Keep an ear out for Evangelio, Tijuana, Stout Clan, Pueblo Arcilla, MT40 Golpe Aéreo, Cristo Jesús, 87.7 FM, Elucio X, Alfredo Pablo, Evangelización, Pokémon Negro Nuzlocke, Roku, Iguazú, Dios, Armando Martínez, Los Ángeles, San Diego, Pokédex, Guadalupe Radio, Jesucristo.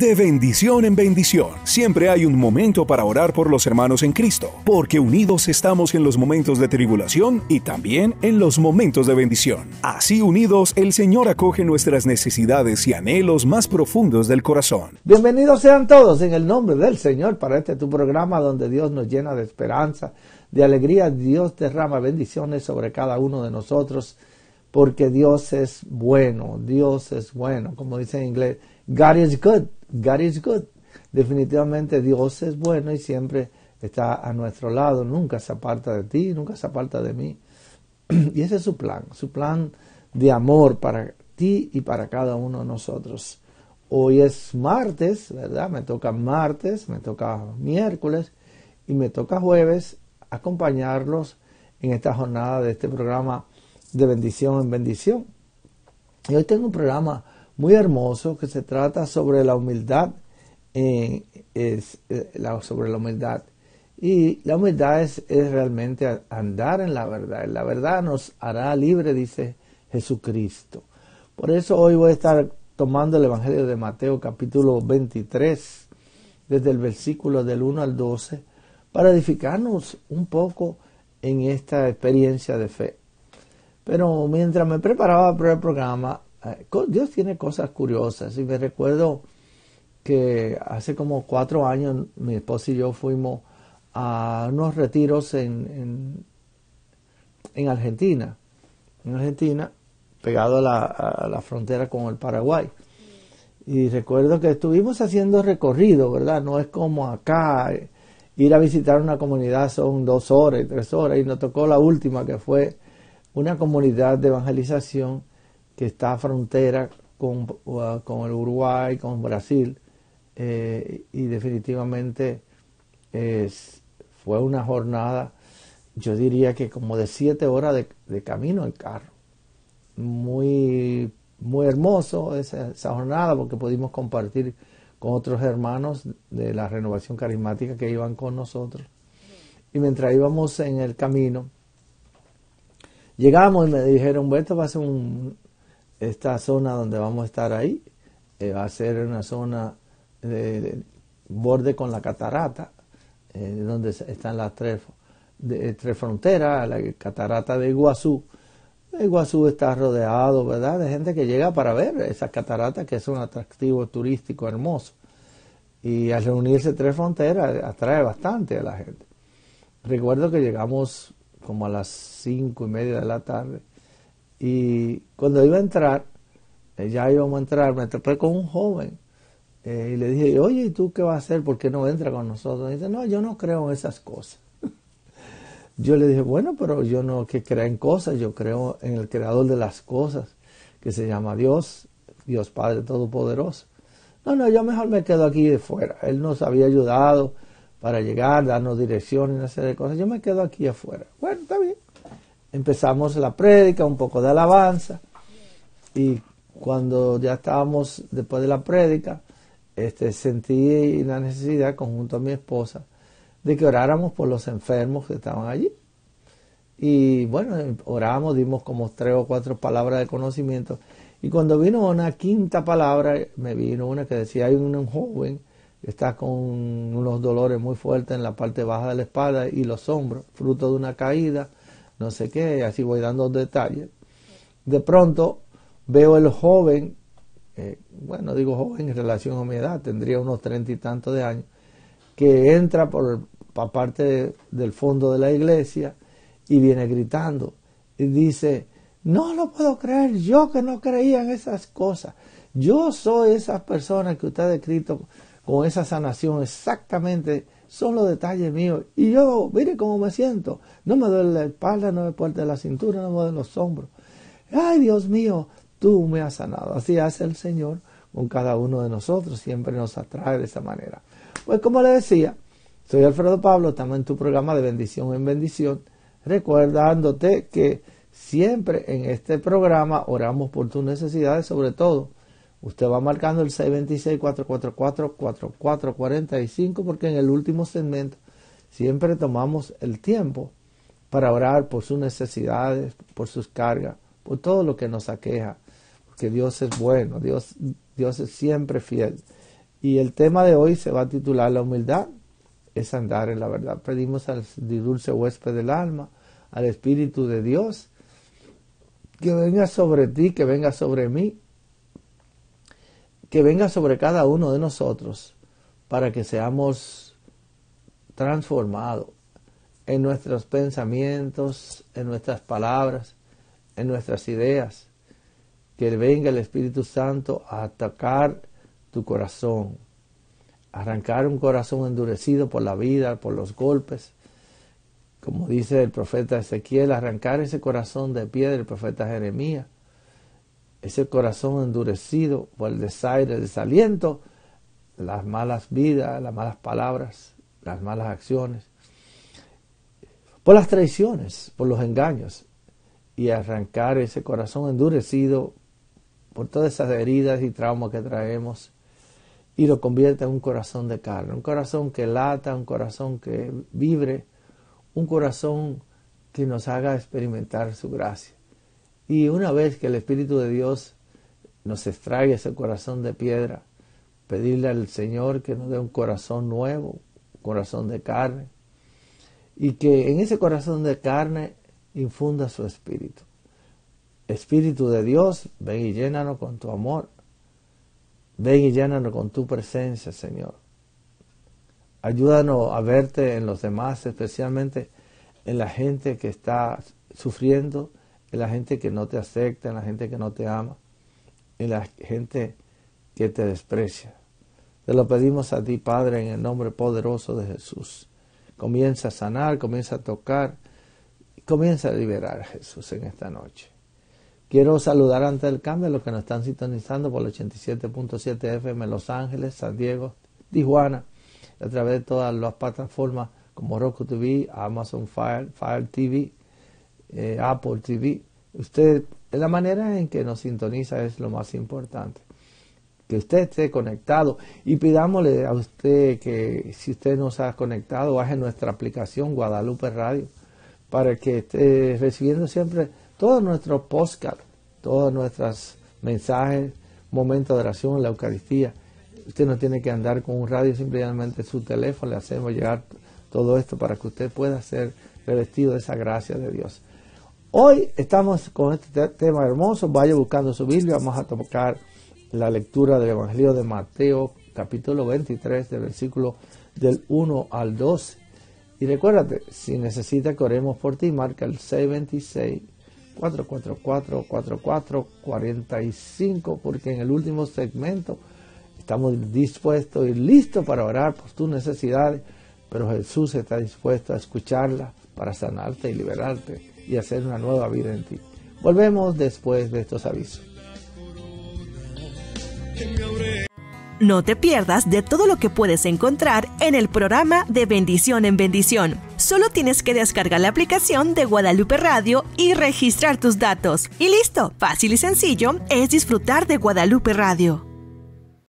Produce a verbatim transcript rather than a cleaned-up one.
De bendición en bendición, siempre hay un momento para orar por los hermanos en Cristo, porque unidos estamos en los momentos de tribulación y también en los momentos de bendición. Así unidos, el Señor acoge nuestras necesidades y anhelos más profundos del corazón. Bienvenidos sean todos en el nombre del Señor para este tu programa donde Dios nos llena de esperanza, de alegría. Dios derrama bendiciones sobre cada uno de nosotros, porque Dios es bueno, Dios es bueno, como dice en inglés, God is good. God is good. Definitivamente Dios es bueno y siempre está a nuestro lado. Nunca se aparta de ti, nunca se aparta de mí. Y ese es su plan, su plan de amor para ti y para cada uno de nosotros. Hoy es martes, ¿verdad? Me toca martes, me toca miércoles y me toca jueves acompañarlos en esta jornada de este programa de bendición en bendición. Y hoy tengo un programa muy hermoso que se trata sobre la humildad, eh, es, eh, la, sobre la humildad. Y la humildad es, es realmente andar en la verdad. La verdad nos hará libre, dice Jesucristo. Por eso hoy voy a estar tomando el Evangelio de Mateo capítulo veintitrés, desde el versículo del uno al doce, para edificarnos un poco en esta experiencia de fe. Pero mientras me preparaba para el programa, Dios tiene cosas curiosas, y me recuerdo que hace como cuatro años mi esposa y yo fuimos a unos retiros en, en, en Argentina, en Argentina, pegado a la, a la frontera con el Paraguay. Y recuerdo que estuvimos haciendo recorrido, ¿verdad? No es como acá, ir a visitar una comunidad son dos horas y tres horas, y nos tocó la última, que fue una comunidad de evangelización que está a frontera con, con el Uruguay, con Brasil, eh, y definitivamente es, fue una jornada, yo diría que como de siete horas de, de camino en carro. Muy, muy hermoso esa, esa jornada, porque pudimos compartir con otros hermanos de la Renovación Carismática que iban con nosotros. Y mientras íbamos en el camino, llegamos y me dijeron, esto va a ser un... esta zona donde vamos a estar ahí eh, va a ser una zona de, de borde con la catarata, eh, donde están las tres, de, tres fronteras, la catarata de Iguazú. Iguazú está rodeado, ¿verdad?, de gente que llega para ver esas cataratas, que es un atractivo turístico hermoso. Y al reunirse tres fronteras atrae bastante a la gente. Recuerdo que llegamos como a las cinco y media de la tarde. Y cuando iba a entrar, ya íbamos a entrar, me topé con un joven eh, y le dije, oye, ¿y tú qué vas a hacer? ¿Por qué no entra con nosotros? Y dice, no, yo no creo en esas cosas. Yo le dije, bueno, pero yo no que crea en cosas, yo creo en el creador de las cosas, que se llama Dios, Dios Padre Todopoderoso. No, no, yo mejor me quedo aquí afuera. Él nos había ayudado para llegar, darnos direcciones, una serie de cosas. Yo me quedo aquí afuera. Bueno, está bien. Empezamos la prédica, un poco de alabanza, y cuando ya estábamos después de la prédica, este, sentí la necesidad, conjunto a mi esposa, de que oráramos por los enfermos que estaban allí. Y bueno, oramos, dimos como tres o cuatro palabras de conocimiento, y cuando vino una quinta palabra, me vino una que decía, hay un joven que está con unos dolores muy fuertes en la parte baja de la espalda y los hombros, fruto de una caída, no sé qué, así voy dando detalles. De pronto veo el joven, eh, bueno, digo joven en relación a mi edad, tendría unos treinta y tantos de años, que entra por, por parte de, del fondo de la iglesia y viene gritando. Y dice, no lo puedo creer, yo que no creía en esas cosas. Yo soy esas personas que usted ha descrito con esa sanación exactamente. Son los detalles míos. Y yo, mire cómo me siento. No me duele la espalda, no me duele la cintura, no me duelen los hombros. Ay, Dios mío, tú me has sanado. Así hace el Señor con cada uno de nosotros. Siempre nos atrae de esa manera. Pues como le decía, soy Alfredo Pablo. Estamos en tu programa de bendición en bendición. Recordándote que siempre en este programa oramos por tus necesidades, sobre todo. Usted va marcando el seis dos seis, cuatro cuatro cuatro, cuatro cuatro cuatro cinco, porque en el último segmento siempre tomamos el tiempo para orar por sus necesidades, por sus cargas, por todo lo que nos aqueja. Porque Dios es bueno, Dios, Dios es siempre fiel. Y el tema de hoy se va a titular La humildad es andar en la verdad. Pedimos al dulce huésped del alma, al Espíritu de Dios, que venga sobre ti, que venga sobre mí, que venga sobre cada uno de nosotros, para que seamos transformados en nuestros pensamientos, en nuestras palabras, en nuestras ideas. Que venga el Espíritu Santo a atacar tu corazón, arrancar un corazón endurecido por la vida, por los golpes. Como dice el profeta Ezequiel, arrancar ese corazón de piedra del profeta Jeremías, ese corazón endurecido por el desaire, el desaliento, las malas vidas, las malas palabras, las malas acciones, por las traiciones, por los engaños, y arrancar ese corazón endurecido por todas esas heridas y traumas que traemos, y lo convierte en un corazón de carne, un corazón que lata, un corazón que vibre, un corazón que nos haga experimentar su gracia. Y una vez que el Espíritu de Dios nos extraiga ese corazón de piedra, pedirle al Señor que nos dé un corazón nuevo, un corazón de carne, y que en ese corazón de carne infunda su Espíritu. Espíritu de Dios, ven y llénanos con tu amor, ven y llénanos con tu presencia, Señor. Ayúdanos a verte en los demás, especialmente en la gente que está sufriendo, en la gente que no te acepta, en la gente que no te ama, en la gente que te desprecia. Te lo pedimos a ti, Padre, en el nombre poderoso de Jesús. Comienza a sanar, comienza a tocar, comienza a liberar a Jesús en esta noche. Quiero saludar antes del cambio a los que nos están sintonizando por el ochenta y siete punto siete F M en Los Ángeles, San Diego, Tijuana, a través de todas las plataformas como Roku T V, Amazon Fire, Fire T V, eh, Apple T V. Usted, la manera en que nos sintoniza es lo más importante. Que usted esté conectado, y pidámosle a usted que si usted no se ha conectado, baje nuestra aplicación Guadalupe Radio para que esté recibiendo siempre todos nuestros podcasts, todos nuestros mensajes, momentos de oración, la Eucaristía. Usted no tiene que andar con un radio, simplemente su teléfono le hacemos llegar todo esto para que usted pueda ser revestido de esa gracia de Dios. Hoy estamos con este tema hermoso, vaya buscando su Biblia, vamos a tocar la lectura del Evangelio de Mateo, capítulo veintitrés, del versículo del uno al doce. Y recuérdate, si necesita que oremos por ti, marca el seis dos seis, cuatro cuatro cuatro, cuatro cuatro cuatro cinco, porque en el último segmento estamos dispuestos y listos para orar por tus necesidades, pero Jesús está dispuesto a escucharlas para sanarte y liberarte y hacer una nueva vida en ti. Volvemos después de estos avisos. No te pierdas de todo lo que puedes encontrar en el programa de Bendición en Bendición. Solo tienes que descargar la aplicación de Guadalupe Radio y registrar tus datos. Y listo, fácil y sencillo es disfrutar de Guadalupe Radio.